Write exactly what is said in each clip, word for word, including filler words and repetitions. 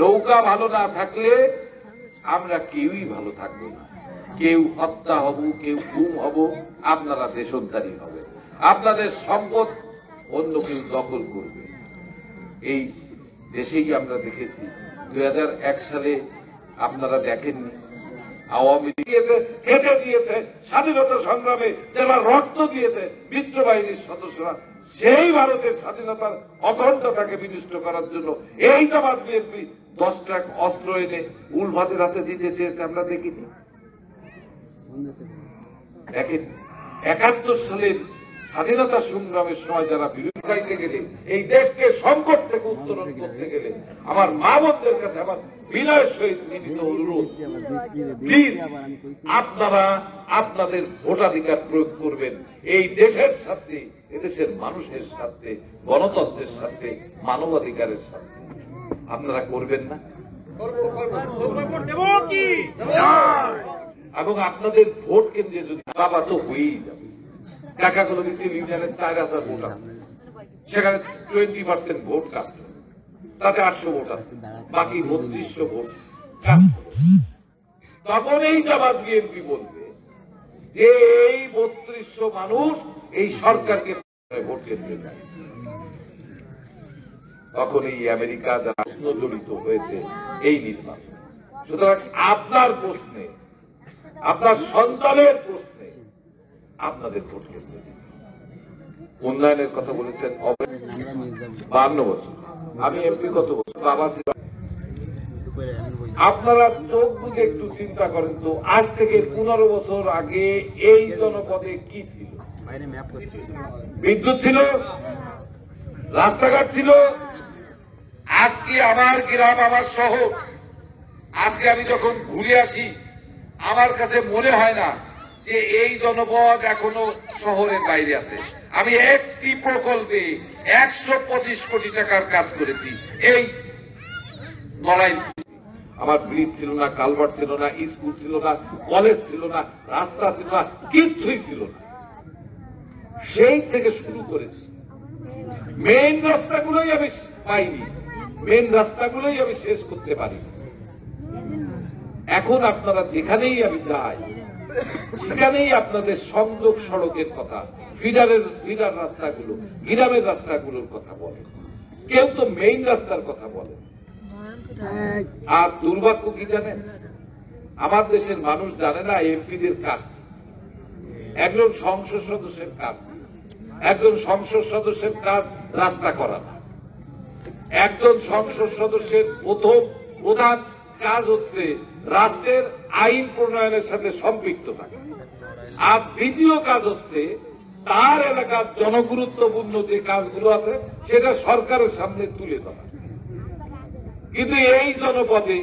নৌকা ভালো না থাকলে আমরা কেউই ভালো থাকবো না, কেউ হত্যা হব, কেউ ঘুম হব, আপনারা দেশদ্দারী হবে, আপনাদের সম্পদ অন্য কেউ দখল করবে। এই দেশেই আমরা দেখেছি দুই হাজার এক সালে, আপনারা দেখেননি, আওয়ামী লীগের কেটে দিয়েছে স্বাধীনতা সংগ্রামে যারা রক্ত দিয়েছে মিত্র বাহিনীর সদস্যরা, সেই ভারতের স্বাধীনতার অখণ্ডতাকে বিনষ্ট করার জন্য এই জামাত বিএনপি দশ ট্রাক অস্ত্র এনে উলফাদের হাতে দিতে চেয়েছে। আমরা দেখিনি, একাত্তর সালের স্বাধীনতা সংগ্রামের সময় যারা বিরোধিতা গেলে, এই দেশকে সংকট থেকে উত্তরণ করতে গেলে, আমার মা বোনদের কাছে আমার বিনয়ের সহিত নিবেদিত অনুরোধ, প্লিজ আপনারা আপনাদের ভোটাধিকার প্রয়োগ করবেন এই দেশের স্বার্থে, এদেশের মানুষের স্বার্থে, গণতন্ত্রের স্বার্থে, মানবাধিকারের স্বার্থে। আপনারা করবেন না? এবং আপনাদের ভোট কেন্দ্রে যদি বাবা তো হয়েই যাবে, ঢাকা কলেজের ইউনিয়নের চার হাজার ভোট আছে, সেখানে টোয়েন্টি পার্সেন্ট ভোট কাস্ট, তাতে আটশো ভোট আছে, বাকি বত্রিশশো ভোট কাস্ট। তখন এই জামাত বিএনপি বলবে যে এই বত্রিশশো মানুষ এই সরকারকে ভোট কেন্দ্রে যায়, তখন এই আমেরিকা যারা জড়িত হয়েছে এই নির্বাচন। সুতরাং আপনার প্রশ্নে, আপনার সন্তানের প্রশ্নে আপনাদের ভোট কেন্দ্রে উন্নয়নের কথা বলেছেন। বান্ন বছর আমি এমপি, কত বছর বাবা ছিল। আপনারা চোখ বুঝে একটু চিন্তা করেন তো, আজ থেকে পনেরো বছর আগে এই জনপদে কি ছিল? বিদ্যুৎ ছিল, রাস্তাঘাট ছিল। আজকে আমার গ্রাম, আমার শহর, আজকে আমি যখন ঘুরে আসি আমার কাছে মনে হয় না যে এই জনপদ এখনো শহরের বাইরে আছে। আমি একটি প্রকল্পে একশো পঁচিশ কোটি টাকার কাজ করেছি। এই লড়াই, আমার ব্রিজ ছিল না, কালভার্ট ছিল না, স্কুল ছিল না, কলেজ ছিল না, রাস্তা ছিল না, কিচ্ছুই ছিল না। সেই থেকে শুরু করেছি, মেইন রাস্তাগুলোই আমি পাইনি, মেইন রাস্তাগুলোই আমি শেষ করতে পারিনি। এখন আপনারা যেখানেই আমি যাই সেখানেই আপনাদের সংযোগ সড়কের কথা, ফিডারের ফিডার রাস্তাগুলো, গ্রামের রাস্তাগুলোর কথা বলে, কেউ তো মেইন রাস্তার কথা বলে। আর দুর্ভাগ্য কি জানেন, আমার দেশের মানুষ জানে না এমপিদের কাজ, একজন সংসদ সদস্যের কাজ, একজন সংসদ সদস্যের কাজ রাস্তা করা না। একজন সংসদ সদস্যের প্রথম প্রধান কাজ হচ্ছে রাষ্ট্রের আইন প্রণয়নের সাথে সম্পৃক্ত থাকে। আর দ্বিতীয় কাজ হচ্ছে তার এলাকার জনগুরুত্বপূর্ণ যে কাজগুলো আছে সেটা সরকারের সামনে তুলে ধরা। কিন্তু এই জনপদে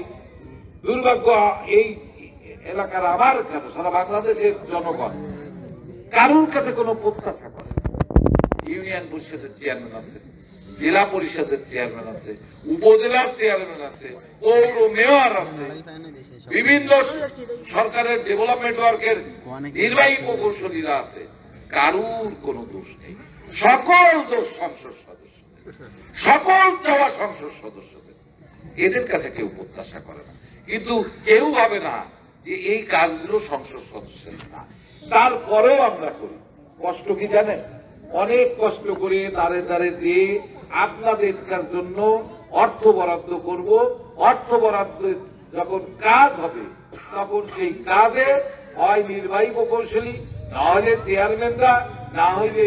দুর্ভাগ্য, এই এলাকার আমার কেন সারা বাংলাদেশের জনগণ কারুর কাছে কোনো প্রত্যাশা করে। ইউনিয়ন পরিষদের চেয়ারম্যান আছে, জেলা পরিষদের চেয়ারম্যান আছে, উপজেলার চেয়ারম্যান আছে, পৌর মেয়র আছে, বিভিন্ন সরকারের ডেভেলপমেন্ট ওয়ার্কের নির্বাহী প্রকৌশলীরা আছে, কারুর কোনো দোষ নেই। সকল দোষ সংসদ সদস্যদের, সকল চাওয়া সংসদ সদস্যদের। এদের কাছে কেউ প্রত্যাশা করে না, কিন্তু কেউ ভাবে না যে এই কাজগুলো সংসদ সদস্যদের না। তারপরেও আমরা করি। কষ্ট কি জানেন, অনেক কষ্ট করে দাঁড়ে দাঁড়ে যে আপনাদের জন্য অর্থ বরাদ্দ করব, অর্থ বরাদ্দ যখন কাজ হবে তখন সেই কাজে হয় নির্বাহী প্রকৌশলী, না হলে চেয়ারম্যানরা, না হলে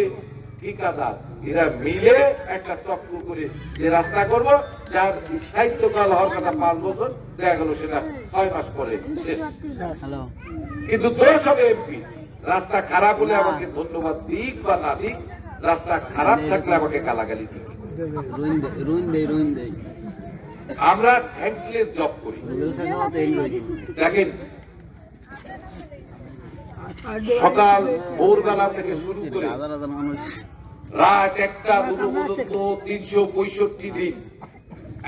ঠিকাদার, এরা মিলে একটা চক্র করে যে রাস্তা করব, যার স্থায়িত্বকাল হওয়ার কথা পাঁচ বছর, দেখা গেল সেটা ছয় মাস পরে শেষ। কিন্তু দোষ হবে এমপি। রাস্তা খারাপ হলে আমাকে ধন্যবাদ দিক বা না দিক, রাস্তা খারাপ থাকলে আমাকে গালাগালি দিক। আমরা থ্যাঙ্কলেস জব করি। দেখেন, সকাল ভোরবেলা থেকে শুরু করে রাত একটা দুটো পর্যন্ত তিনশো পঁয়ষট্টি দিন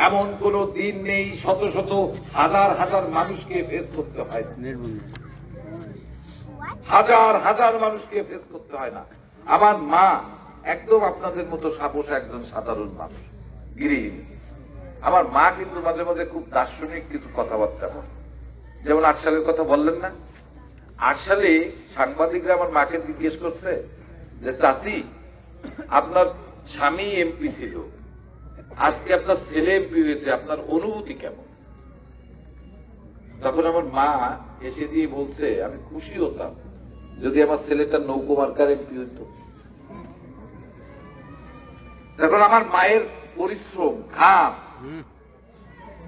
এমন কোন দিন নেই শত শত হাজার হাজার মানুষকে ফেস করতে হয়, হাজার হাজার মানুষকে ফেস করতে হয় না। আমার মা একদম আপনাদের মতো সাপোষা একজন সাধারণ মানুষ, গৃহিণী। আমার মা কিন্তু মাঝে মাঝে খুব দার্শনিক কিছু কথাবার্তা বলেন, যেমন আট সালের কথা বললেন না। আট সালে সাংবাদিকরা আমার মাকে জিজ্ঞেস করছে যে চাচি আপনার স্বামী এমপি ছিল, আজকে আপনার ছেলে এমপি হয়েছে, আপনার অনুভূতি কেমন? তখন আমার মা এসে দিয়ে বলছে, আমি খুশি হতাম যদি আমার ছেলেটা নৌকো মার্কার এমপি হতো। তখন আমার মায়ের পরিশ্রম, ঘাম,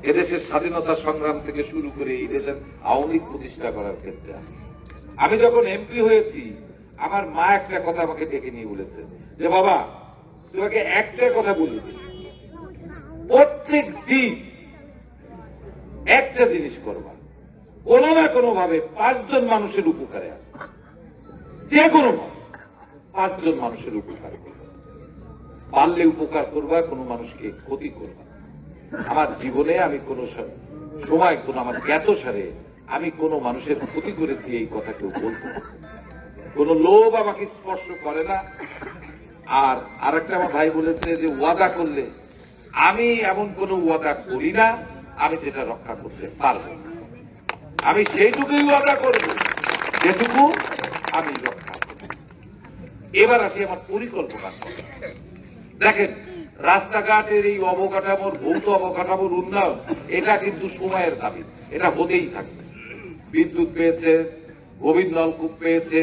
এদেশের স্বাধীনতা সংগ্রাম থেকে শুরু করে এই দেশের আওয়ামী লীগ প্রতিষ্ঠা করার ক্ষেত্রে আমি যখন এমপি হয়েছি, আমার মা একটা কথা আমাকে ডেকে নিয়ে বলেছে যে বাবা তোমাকে একটা কথা বলি, প্রত্যেক দিন একটা জিনিস করবা, কোনো না কোনো ভাবে পাঁচজন মানুষের উপকারে আসবে, যে কোনো পাঁচজন মানুষের উপকার করবা, পারলে উপকার করবা, কোনো মানুষকে ক্ষতি করবা। আমার জীবনে আমি কোন সময় কোন আমার জ্ঞাতসারে আমি কোন মানুষের ক্ষতি করেছি এই কথা কেউ বলবো না, কোন লোভ আমাকে স্পর্শ করে না। আর আরেকটা আমার ভাই বলেছে যে ওয়াদা করলে, আমি এমন কোন ওয়াদা করি না আমি যেটা রক্ষা করতে পারবো, আমি সেইটুকুই ওয়াদা করব যেটুকু আমি রক্ষা করব। এবার আসি আমার পরিকল্পনা। দেখেন রাস্তাঘাটের এই অবকাঠামোর, ভৌত অবকাঠামোর উন্নয়ন, এটা কিন্তু সময়ের দাবি, এটা হতেই থাকবে। বিদ্যুৎ পেয়েছে, গভীর নলকূপ পেয়েছে,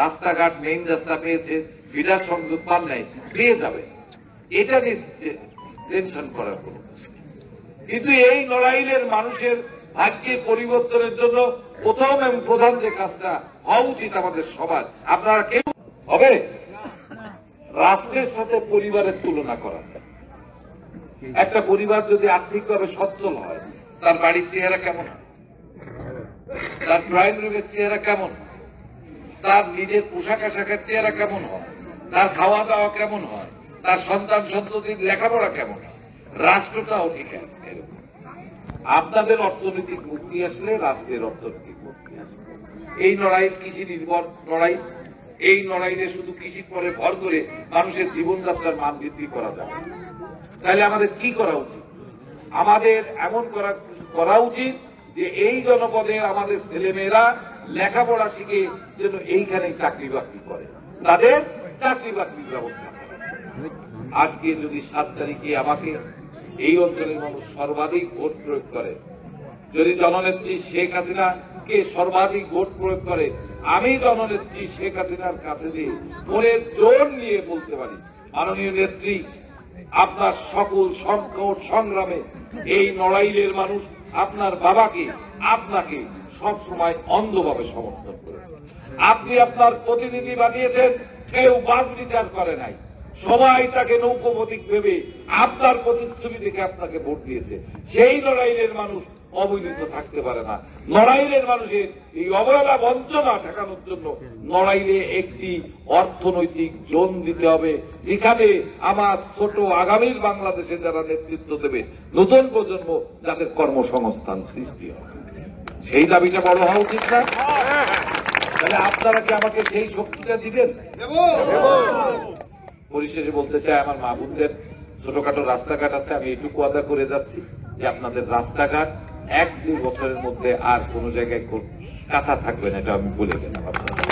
রাস্তাঘাট, মেইন রাস্তা পেয়েছে, ফিডার সংযোগ পান নাই, পেয়ে যাবে, এটা নিয়ে টেনশন করার কোনো। কিন্তু এই নড়াইলের মানুষের ভাগ্যের পরিবর্তনের জন্য প্রথম এবং প্রধান যে কাজটা হওয়া উচিত আমাদের সবার, আপনারা কেউ হবে রাষ্ট্রের সাথে পরিবারের তুলনা করা যায়। একটা পরিবার যদি আর্থিকভাবে সচ্ছল হয়, তার বাড়ির চেহারা কেমন, তার ড্রয়িং রুমের চেহারা কেমন, তার নিজের পোশাক আশাকের চেহারা কেমন হয়, তার খাওয়া দাওয়া কেমন হয়, তার সন্তান সন্ততির লেখাপড়া কেমন হয়, রাষ্ট্রটাও ঠিক আছে। আপনাদের অর্থনৈতিক মুক্তি আসলে রাষ্ট্রের অর্থনৈতিক মুক্তি আসবে। এই লড়াই কৃষি নির্ভর লড়াই, এই লড়াইতে শুধু কৃষির পরে ভর করে মানুষের জীবনযাত্রার মান বৃদ্ধি করা যাবে। তাহলে আমাদের কি করা উচিত? আমাদের এমন করা করা উচিত যে এই জনপদে আমাদের ছেলেমেয়েরা লেখাপড়া শিখে যেন এইখানে চাকরি বাকরি করে, তাদের চাকরি বাকরির ব্যবস্থা। আজকে যদি সাত তারিখে আমাকে এই অঞ্চলের মানুষ সর্বাধিক ভোট প্রয়োগ করে, যদি জননেত্রী শেখ হাসিনাকে সর্বাধিক ভোট প্রয়োগ করে, আমি জননেত্রী শেখ হাসিনার কাছে যে মনের জোর নিয়ে বলতে পারি, মাননীয় নেত্রী আপনার সকল সংকট সংগ্রামে এই নড়াইলের মানুষ আপনার বাবাকে, আপনাকে সবসময় অন্ধভাবে সমর্থন করেছে। আপনি আপনার প্রতিনিধি বানিয়েছেন, কেউ বাদ বিচার করে নাই, সবাই তাকে নৌকো প্রতীক ভেবে আপনার প্রতিচ্ছবি দেখে আপনাকে ভোট দিয়েছে। সেই নড়াইলের মানুষ অবহেলিত থাকতে পারে না। নড়াইলের মানুষের এই অবহেলা বঞ্চনা ঠেকানোর জন্য নড়াইলে একটি অর্থনৈতিক জোন দিতে হবে, যেখানে আমার ছোট আগামীর বাংলাদেশে যারা নেতৃত্ব দেবে, নতুন প্রজন্ম, যাদের কর্মসংস্থান সৃষ্টি হবে। সেই দাবিটা বড় হওয়া উচিত না? তাহলে আপনারা কি আমাকে সেই শক্তিটা দিবেন? পরিশেষে বলতে চাই, আমার মা বোনদের ছোটখাটো রাস্তাঘাট আছে, আমি এটুকু আদা করে যাচ্ছি যে আপনাদের রাস্তাঘাট এক দুই বছরের মধ্যে আর কোন জায়গায় কাঁচা থাকবে না, এটা আমি বলে গেলাম আপনাদের।